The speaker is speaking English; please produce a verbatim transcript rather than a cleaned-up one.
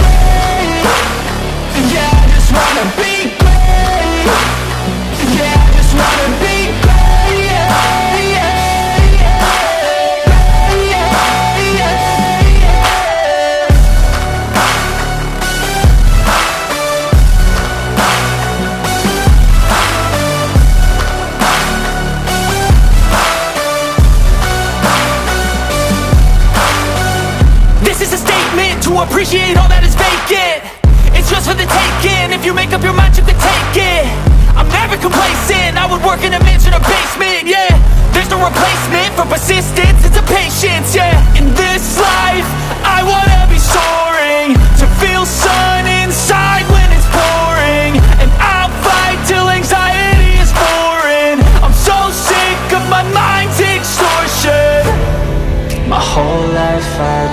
great. Yeah, I just wanna be. Appreciate all that is vacant. It's just for the taking. If you make up your mind, you can take it. I'm never complacent. I would work in a mansion or basement, yeah. There's no replacement for persistence. It's a patience, yeah. In this life, I wanna be soaring, to feel sun inside when it's pouring. And I'll fight till anxiety is foreign. I'm so sick of my mind's extortion. My whole life I